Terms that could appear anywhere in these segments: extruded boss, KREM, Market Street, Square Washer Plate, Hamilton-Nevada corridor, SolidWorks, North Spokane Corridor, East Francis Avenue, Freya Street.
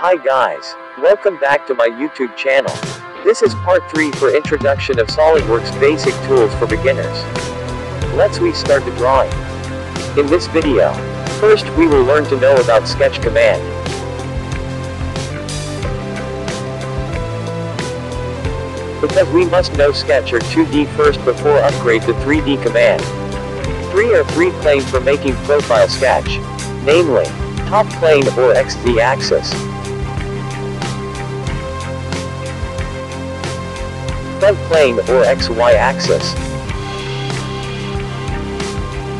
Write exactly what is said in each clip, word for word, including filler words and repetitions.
Hi guys, welcome back to my YouTube channel. This is part three for introduction of SolidWorks basic tools for beginners. Let's we start the drawing. In this video, first we will learn to know about sketch command. Because we must know sketch or two D first before upgrade the three D command. three are three plane for making profile sketch, namely, top plane or X Z axis. Front plane or X Y axis,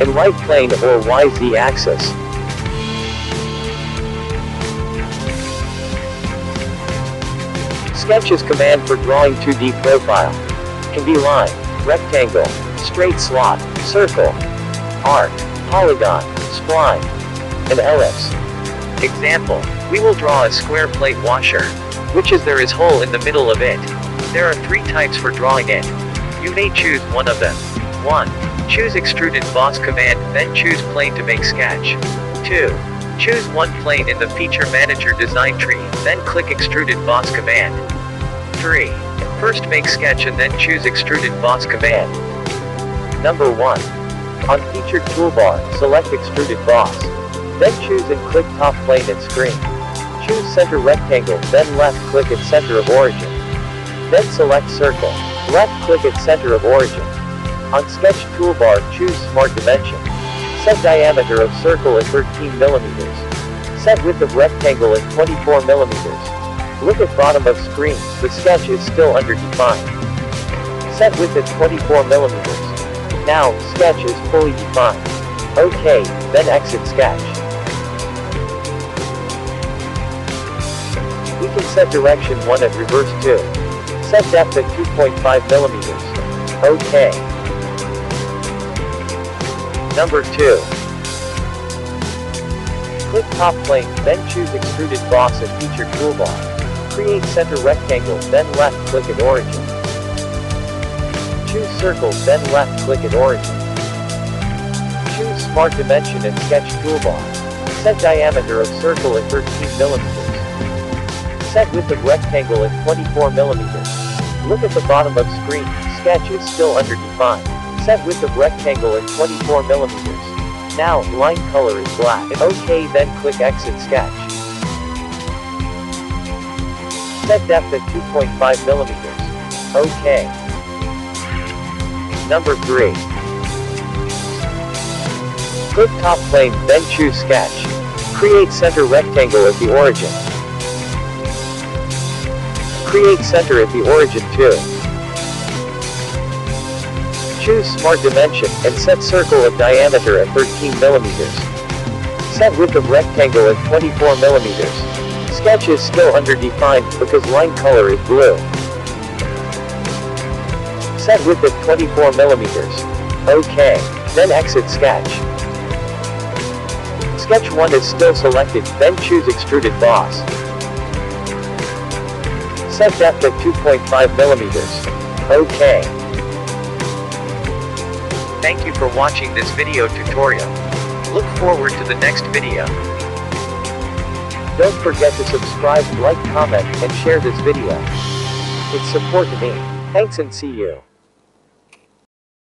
and right plane or Y Z axis. Sketch is command for drawing two D profile. Can be line, rectangle, straight slot, circle, arc, polygon, spline, and ellipse. Example, we will draw a square plate washer, which is there is hole in the middle of it. There are three types for drawing it. You may choose one of them. one. Choose extruded boss command, then choose plane to make sketch. two. Choose one plane in the feature manager design tree, then click extruded boss command. three. First make sketch and then choose extruded boss command. Number one. On featured toolbar, select extruded boss. Then choose and click top plane and screen. Choose center rectangle, then left click at center of origin. Then select circle, left click at center of origin. On sketch toolbar choose smart dimension. Set diameter of circle at thirteen millimeters. Set width of rectangle at twenty-four millimeters. Look at bottom of screen, the sketch is still underdefined. Set width at twenty-four millimeters. Now, sketch is fully defined. OK, then exit sketch. We can set direction one at reverse two. Set depth at two point five millimeters. OK. Number two. Click top plane, then choose extruded boss and feature toolbar. Create center rectangle, then left click at origin. Choose circle, then left click at origin. Choose smart dimension and sketch toolbar. Set diameter of circle at thirteen millimeters. Set width of rectangle at twenty-four millimeters. Look at the bottom of screen, sketch is still underdefined. Set width of rectangle at twenty-four millimeters. Now, line color is black. OK, then click exit sketch. Set depth at two point five millimeters. OK. Number three. Click top plane, then choose sketch. Create center rectangle at the origin. Create center at the origin two. Choose smart dimension and set circle of diameter at thirteen millimeters. Set width of rectangle at twenty-four millimeters. Sketch is still underdefined because line color is blue. Set width of twenty-four millimeters. OK, then exit sketch. Sketch one is still selected, then choose extruded boss. Set depth at two point five millimeters. OK. Thank you for watching this video tutorial. Look forward to the next video. Don't forget to subscribe, like, comment, and share this video. It's support to me. Thanks and see you.